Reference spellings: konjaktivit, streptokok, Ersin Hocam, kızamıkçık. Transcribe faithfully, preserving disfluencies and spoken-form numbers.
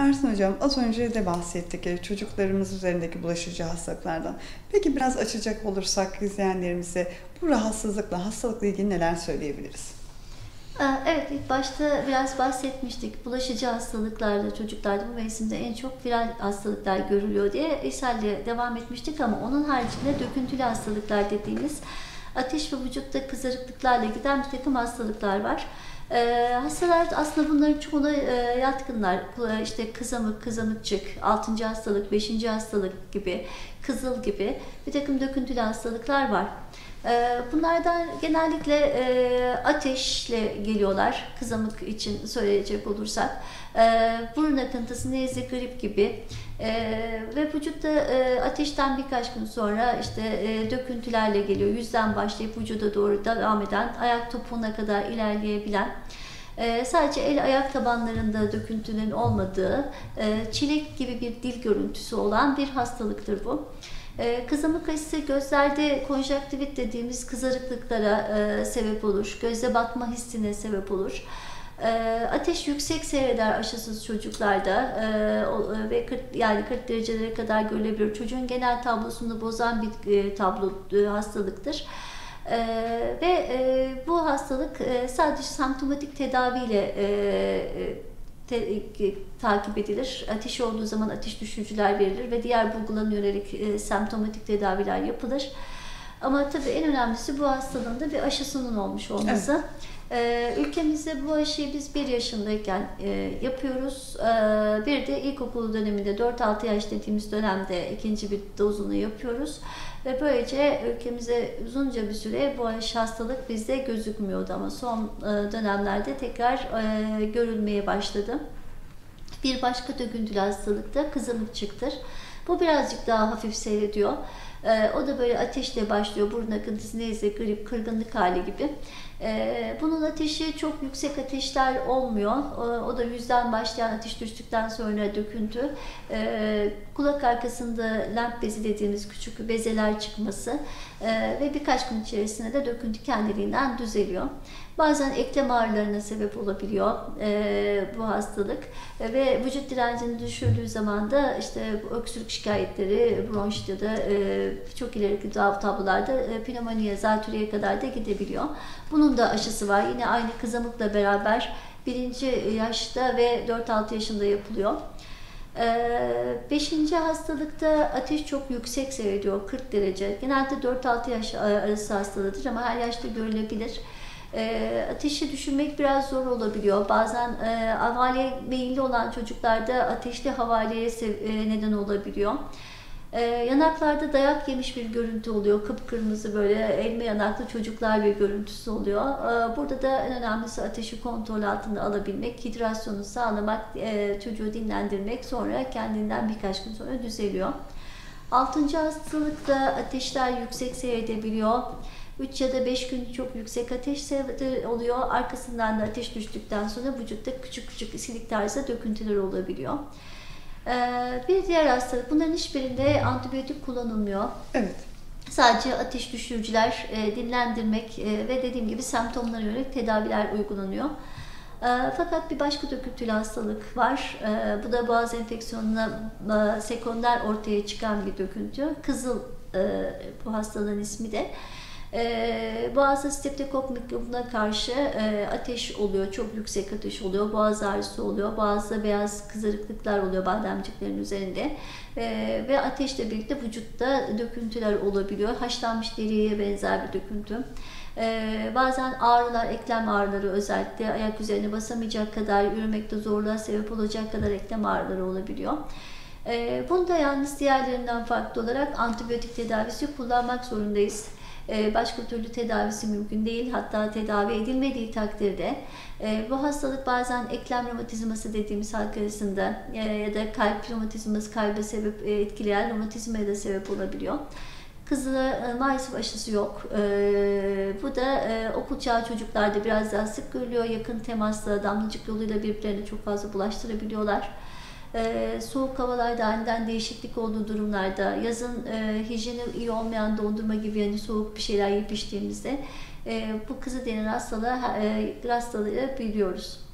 Ersin Hocam, az önce de bahsettik çocuklarımız üzerindeki bulaşıcı hastalıklardan. Peki biraz açacak olursak izleyenlerimize bu rahatsızlıkla, hastalıkla ilgili neler söyleyebiliriz? Evet, ilk başta biraz bahsetmiştik. Bulaşıcı hastalıklarda, çocuklarda bu mevsimde en çok viral hastalıklar görülüyor diye ishalle devam etmiştik ama onun haricinde döküntülü hastalıklar dediğimiz ateş ve vücutta kızarıklıklarla giden bir takım hastalıklar var. Ee, hastalar aslında bunların çoğuna e, yatkınlar. İşte kızamık, kızamıkçık, altıncı hastalık, beşinci hastalık gibi, kızıl gibi bir takım döküntülü hastalıklar var. Ee, bunlardan genellikle e, ateşle geliyorlar. Kızamık için söyleyecek olursak. E, burun akıntısı, nezle, grip gibi. Ee, ve vücutta e, ateşten birkaç gün sonra işte e, döküntülerle geliyor. Yüzden başlayıp vücuda doğru devam eden, ayak topuğuna kadar ilerleyebilen, e, sadece el ayak tabanlarında döküntünün olmadığı, e, çilek gibi bir dil görüntüsü olan bir hastalıktır bu. E, kızamık ise gözlerde konjaktivit dediğimiz kızarıklıklara e, sebep olur. Gözde batma hissine sebep olur. Ateş yüksek seyreder aşısız çocuklarda ve kırk, yani kırk derecelere kadar görülebilir. Çocuğun genel tablosunu bozan bir tablo hastalıktır. Ve bu hastalık sadece semptomatik tedaviyle te, takip edilir. Ateş olduğu zaman ateş düşürücüler verilir ve diğer bulgularına yönelik semptomatik tedaviler yapılır. Ama tabii en önemlisi bu hastalığın da bir aşısının olmuş olması. Evet. Ee, ülkemizde bu aşıyı biz bir yaşındayken e, yapıyoruz. Ee, bir de ilkokul döneminde dört altı yaş dediğimiz dönemde ikinci bir dozunu yapıyoruz. Ve böylece ülkemize uzunca bir süre bu aşı hastalık bizde gözükmüyordu ama son e, dönemlerde tekrar e, görülmeye başladı. Bir başka döküntülü hastalık da kızamıkçıktır. Bu birazcık daha hafif seyrediyor. Ee, o da böyle ateşle başlıyor. Burun akıntısı, nezle, grip, kırgınlık hali gibi. Ee, bunun ateşi çok yüksek ateşler olmuyor. O, o da yüzden başlayan ateş düştükten sonra döküntü. Ee, kulak arkasında lenf bezi dediğimiz küçük bezeler çıkması ee, ve birkaç gün içerisinde de döküntü kendiliğinden düzeliyor. Bazen eklem ağrılarına sebep olabiliyor e, bu hastalık e, ve vücut direncini düşürdüğü zaman da işte öksürük şikayetleri, bronşit ya da e, çok ileriki tablolarda e, pneumoniye, zatürreye kadar da gidebiliyor. Bunun da aşısı var. Yine aynı kızamıkla beraber birinci yaşta ve dört altı yaşında yapılıyor. beşinci hastalıkta ateş çok yüksek seyrediyor, kırk derece. Genelde dört altı yaş arası hastalığıdır ama her yaşta görülebilir. E, ateşi düşünmek biraz zor olabiliyor. Bazen e, havale meyilli olan çocuklarda ateşli havaleye e, neden olabiliyor. E, yanaklarda dayak yemiş bir görüntü oluyor. Kıpkırmızı böyle elma yanaklı çocuklar bir görüntüsü oluyor. E, burada da en önemlisi ateşi kontrol altında alabilmek, hidrasyonu sağlamak, e, çocuğu dinlendirmek, sonra kendinden birkaç gün sonra düzeliyor. Altıncı hastalıkta ateşler yüksek seyredebiliyor. üç ya da beş gün çok yüksek ateş oluyor. Arkasından da ateş düştükten sonra vücutta küçük küçük silik tarzı döküntüler olabiliyor. Ee, bir diğer hastalık, bunların hiçbirinde antibiyotik kullanılmıyor. Evet. Sadece ateş düşürücüler, e, dinlendirmek e, ve dediğim gibi semptomlara yönelik tedaviler uygulanıyor. E, fakat bir başka döküntülü hastalık var. E, bu da boğaz enfeksiyonuna e, sekonder ortaya çıkan bir döküntü. Kızıl e, bu hastalığın ismi de. Ee, boğazda streptokok mikrobuna karşı e, ateş oluyor, çok yüksek ateş oluyor, boğaz ağrısı oluyor, boğazda beyaz kızarıklıklar oluyor bademciklerin üzerinde ee, ve ateşle birlikte vücutta döküntüler olabiliyor, haşlanmış deriye benzer bir döküntü. Ee, bazen ağrılar, eklem ağrıları, özellikle ayak üzerine basamayacak kadar, yürümekte zorluğa sebep olacak kadar eklem ağrıları olabiliyor. Ee, bunda yalnız diğerlerinden farklı olarak antibiyotik tedavisi kullanmak zorundayız. Başka türlü tedavisi mümkün değil, hatta tedavi edilmediği takdirde bu hastalık bazen eklem romatizması dediğimiz halk arasında ya da kalp romatizması, kalbe sebep etkileyen romatizmaya da sebep olabiliyor. Kızıl'a maalesef aşısı yok. Bu da okul çağı çocuklarda biraz daha sık görülüyor. Yakın temasla, damlacık yoluyla birbirlerine çok fazla bulaştırabiliyorlar. Ee, soğuk havalarda aniden değişiklik olduğu durumlarda, yazın e, hijyeni iyi olmayan dondurma gibi, yani soğuk bir şeyler yiyip içtiğimizde e, bu kızı denen hastalığı e, rastlayabiliyoruz.